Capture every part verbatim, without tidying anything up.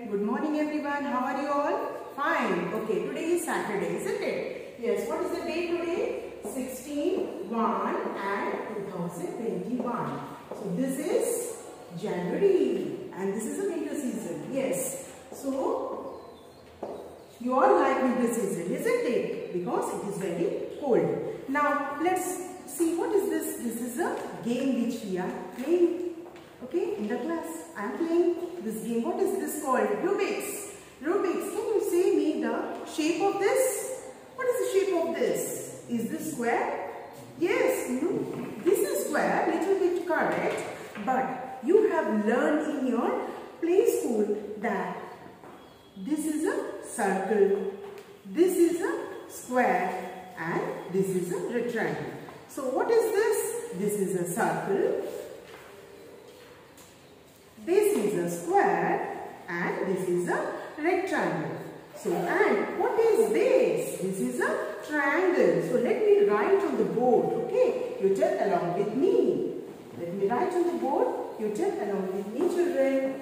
Good morning everyone, how are you all? Fine. Okay, today is Saturday, isn't it? Yes, what is the day today? sixteen, one and two thousand twenty-one. So this is January and this is the winter season. Yes, so you all like winter season, isn't it? Because it is very cold. Now let's see what is this. This is a game which we are playing. Okay, in the class, I am playing this game. What is this called? Rubik's. Rubik's, can you say me the shape of this? What is the shape of this? Is this square? Yes, no. This is square, little bit correct. But you have learned in your play school that this is a circle, this is a square and this is a rectangle. So what is this? This is a circle. This is a square and this is a rectangle. So, and what is this? This is a triangle. So, let me write on the board, okay? You tell along with me. Let me write on the board. You tell along with me, children.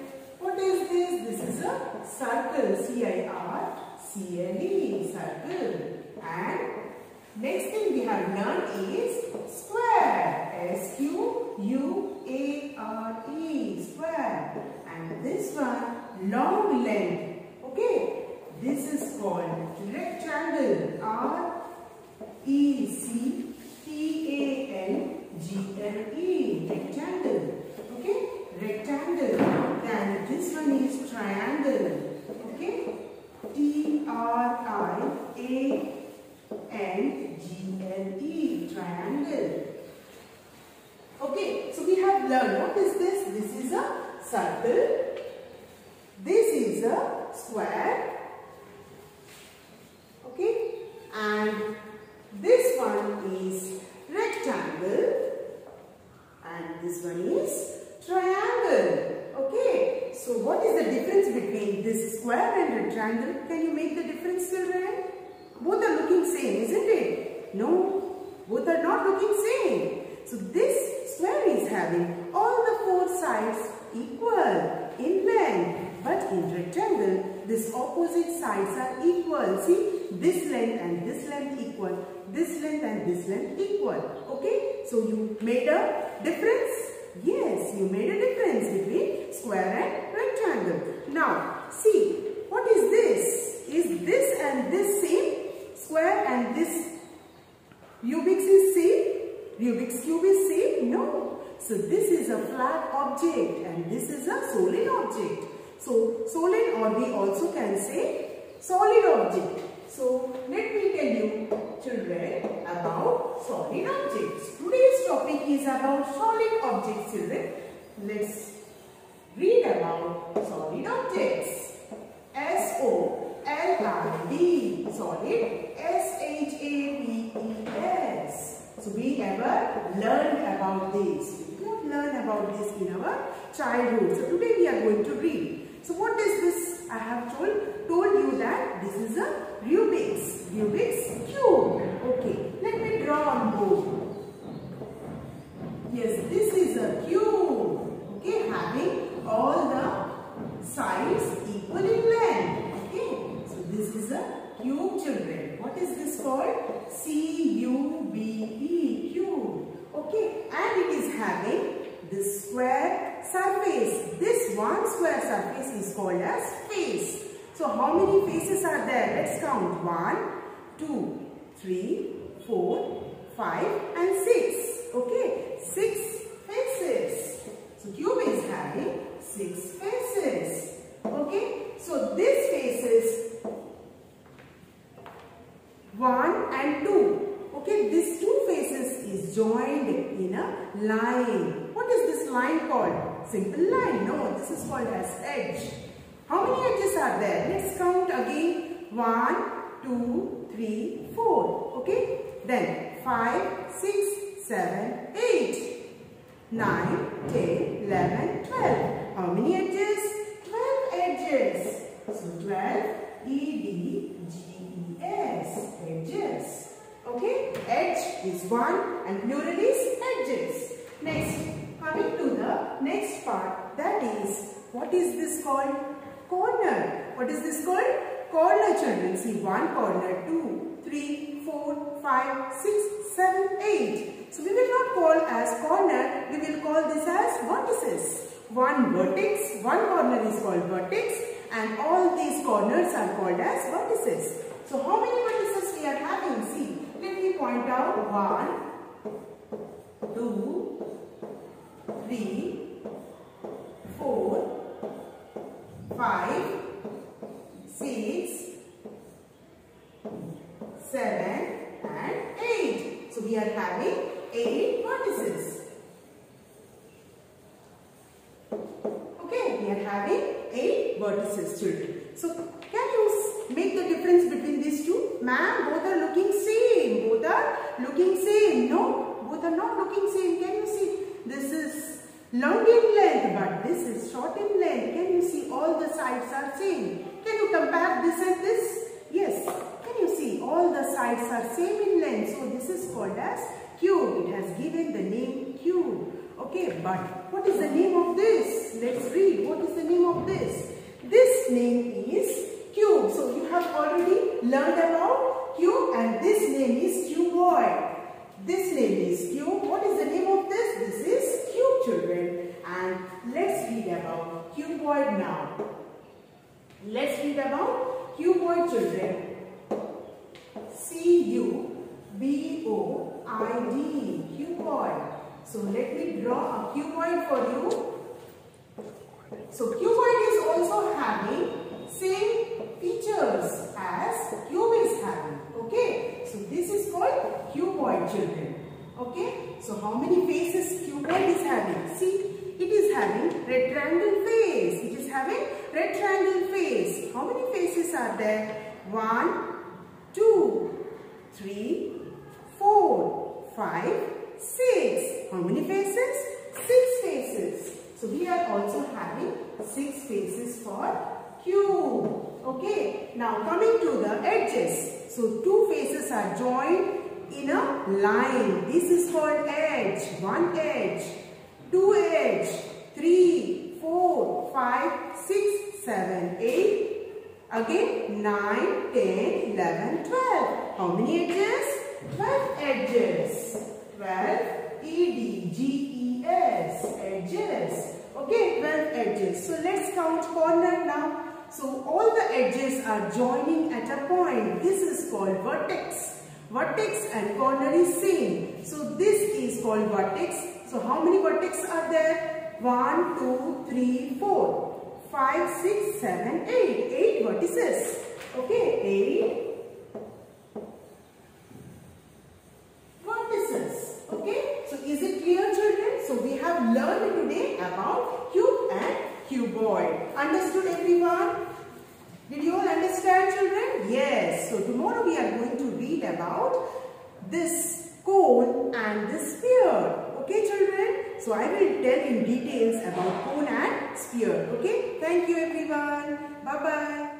What is this? This is a circle. C I R C L E, circle. And next thing we have learned is square. S Q U A R E, square. And this one, long length. Okay, this is called rectangle. R E C T A N G L E, rectangle. Okay, rectangle. Then this one is triangle. Okay, T R I A N G L E, triangle. Okay, so we have learned what is this? This is a circle, this is a square, okay, and this one is rectangle and this one is triangle, okay. So what is the difference between this square and rectangle? Can you make the difference, children? Both are looking same, isn't it? No, both are not looking same. So this square is having all the four sides equal in length, but in rectangle, this opposite sides are equal. See, this length and this length equal, this length and this length equal. Okay, so you made a difference? Yes, you made a difference between square and rectangle. Now, see, what is this? Is this and this same? Square and this Rubik's is same? Rubik's cube is same? No. So this is a flat object and this is a solid object. So solid, or we also can say solid object. So let me tell you, children, about solid objects. Today's topic is about solid objects, children. Let's read about solid objects. S O L I D, solid, S H A P E S. So we never learned about this. We did not learn about this in our childhood. So today we are going to read. So what is this? I have told, told you that this is a Rubik's. Rubik's cube. Okay. Let me draw on board. Yes, this is a cube. Okay. Having all the sides equal in length. Okay. So this is a cube, children. What is this called? C U B E, cube. Okay, and it is having this square surface. This one square surface is called as face. So how many faces are there? Let's count. one, two, three, four, five and six. Okay, six faces. So cube is having six faces. Okay, so this faces one and two. Okay, these two faces is joined in a line. What is this line called? Simple line. No, this is called as edge. How many edges are there? Let's count again. one, two, three, four. Okay, then five, six, seven, eight, nine, ten, eleven, twelve. How many edges? twelve edges. So twelve, E D G E S, edges. Okay, edge is one and plural is edges. Next, coming to the next part, that is, what is this called? corner. What is this called? Corner, children. See, one corner, two, three, four, five, six, seven, eight. So we will not call as corner, we will call this as vertices. One vertex, one corner is called vertex, and all these corners are called as vertices. So how many vertices we are having? See, let me point out one, two, three, four, five, six, seven, and eight. So we are having eight vertices. Okay, we are having eight vertices, children. So can you make the difference between these two? Ma'am, both are looking same. Both are looking same. No, both are not looking same. Can you see? This is long in length, but this is short in length. Can you see all the sides are same? Can you compare this and this? Yes. Can you see all the sides are same in length? So this is called as cube. It has given the name cube. Okay, but what is the name of this? Let's read. What is the name of this? This name is cube. So you have already learned about cube, and this name is cuboid. This name is cube. What is the name of this? This is cube, children. And let's read about cuboid now. Let's read about cuboid, children. C U B O I D, cuboid. So let me draw a cuboid for you. So cuboid is also having same features as cube is having. Okay. So this is called cuboid, children. Okay. So how many faces cuboid is having? See, it is having rectangle face. It is having rectangle face. How many faces are there? One, two, three, four, five, six. How many faces? Six faces. So we are also having six faces for cube. Okay. Now coming to the edges. So two faces are joined in a line. This is called edge. One edge, two edge, three, four, five, six, seven, eight. Again, nine, ten, eleven, twelve. How many edges? Twelve edges. twelve, E D G E S, edges. Okay, twelve edges. So let's count corner now. So all the edges are joining at a point. This is called vertex. Vertex and corner is same. So this is called vertex. So how many vertices are there? one, two, three, four, five, six, seven, eight. eight vertices. Okay, eight. Learned today about cube and cuboid. Understood everyone? Did you all understand, children? Yes. So tomorrow we are going to read about this cone and this sphere. Okay, children? So I will tell in details about cone and sphere. Okay? Thank you everyone. Bye-bye.